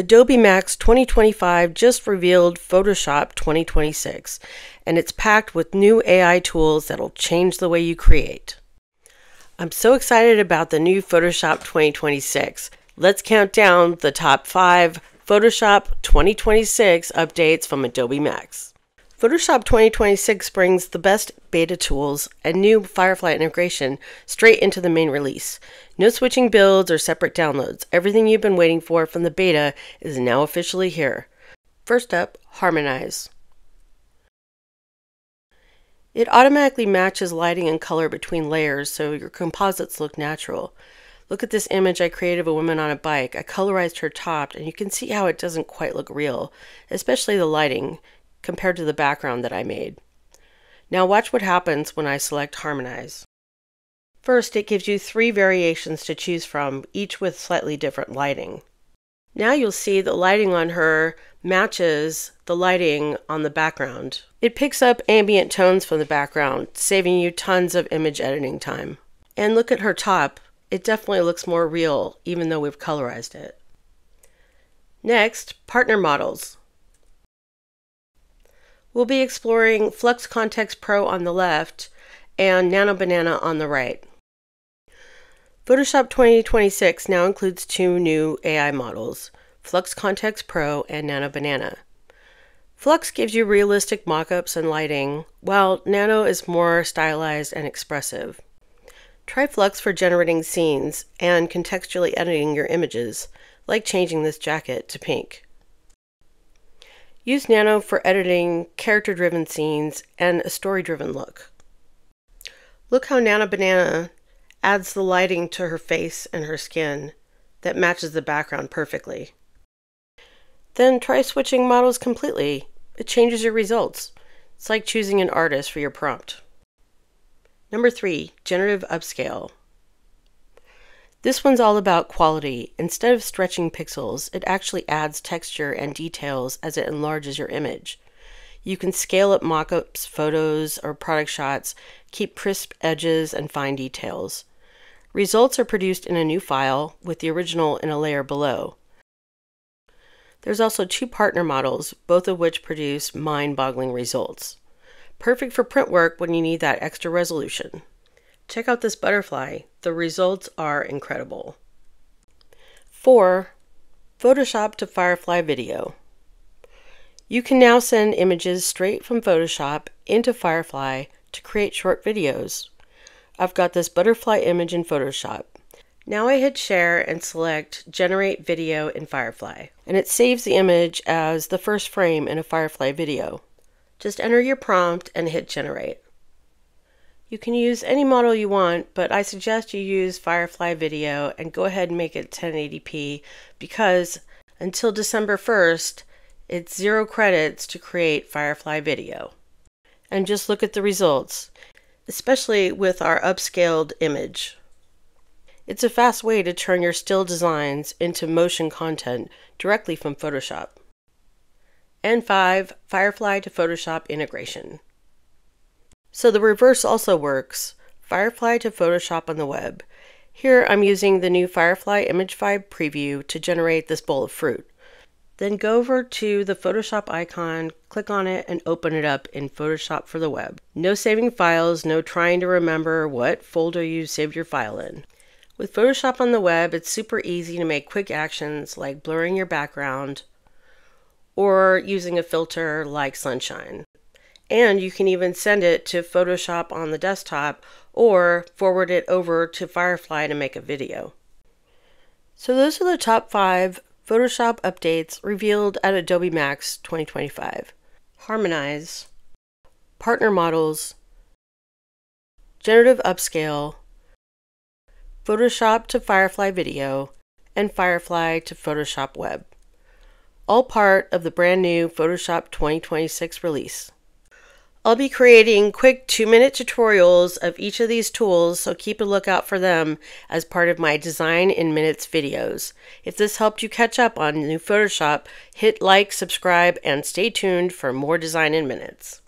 Adobe Max 2025 just revealed Photoshop 2026, and it's packed with new AI tools that'll change the way you create. I'm so excited about the new Photoshop 2026. Let's count down the top 5 Photoshop 2026 updates from Adobe Max. Photoshop 2026 brings the best beta tools and new Firefly integration straight into the main release. No switching builds or separate downloads. Everything you've been waiting for from the beta is now officially here. First up, Harmonize. It automatically matches lighting and color between layers so your composites look natural. Look at this image I created of a woman on a bike. I colorized her top and you can see how it doesn't quite look real, especially the lighting, compared to the background that I made. Now watch what happens when I select Harmonize. First, it gives you 3 variations to choose from, each with slightly different lighting. Now you'll see the lighting on her matches the lighting on the background. It picks up ambient tones from the background, saving you tons of image editing time. And look at her top. It definitely looks more real, even though we've colorized it. Next, partner models. We'll be exploring Flux Kontext Pro on the left and Nano Banana on the right. Photoshop 2026 now includes 2 new AI models, Flux Kontext Pro and Nano Banana. Flux gives you realistic mock-ups and lighting, while Nano is more stylized and expressive. Try Flux for generating scenes and contextually editing your images, like changing this jacket to pink. Use Nano for editing character-driven scenes and a story-driven look. Look how Nano Banana adds the lighting to her face and her skin that matches the background perfectly. Then try switching models completely. It changes your results. It's like choosing an artist for your prompt. Number 3, Generative Upscale. This one's all about quality. Instead of stretching pixels, it actually adds texture and details as it enlarges your image. You can scale up mock-ups, photos, or product shots, keep crisp edges and fine details. Results are produced in a new file, with the original in a layer below. There's also 2 partner models, both of which produce mind-boggling results. Perfect for print work when you need that extra resolution. Check out this butterfly. The results are incredible. 4. Photoshop to Firefly Video. You can now send images straight from Photoshop into Firefly to create short videos. I've got this butterfly image in Photoshop. Now I hit share and select Generate Video in Firefly, and it saves the image as the first frame in a Firefly video. Just enter your prompt and hit Generate. You can use any model you want, but I suggest you use Firefly Video and go ahead and make it 1080p because until December 1st, it's 0 credits to create Firefly Video. And just look at the results, especially with our upscaled image. It's a fast way to turn your still designs into motion content directly from Photoshop. And 5, Firefly to Photoshop integration. So the reverse also works. Firefly to Photoshop on the web. Here I'm using the new Firefly Image 5 preview to generate this bowl of fruit. Then go over to the Photoshop icon, click on it, and open it up in Photoshop for the web. No saving files, no trying to remember what folder you saved your file in. With Photoshop on the web, it's super easy to make quick actions like blurring your background or using a filter like sunshine. And you can even send it to Photoshop on the desktop or forward it over to Firefly to make a video. So those are the top 5 Photoshop updates revealed at Adobe Max 2025. Harmonize, Partner Models, Generative Upscale, Photoshop to Firefly Video, and Firefly to Photoshop Web. All part of the brand new Photoshop 2026 release. I'll be creating quick 2-minute tutorials of each of these tools, so keep a lookout for them as part of my Design in Minutes videos. If this helped you catch up on new Photoshop, hit like, subscribe, and stay tuned for more Design in Minutes.